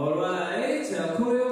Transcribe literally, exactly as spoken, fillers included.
All right, now Korea.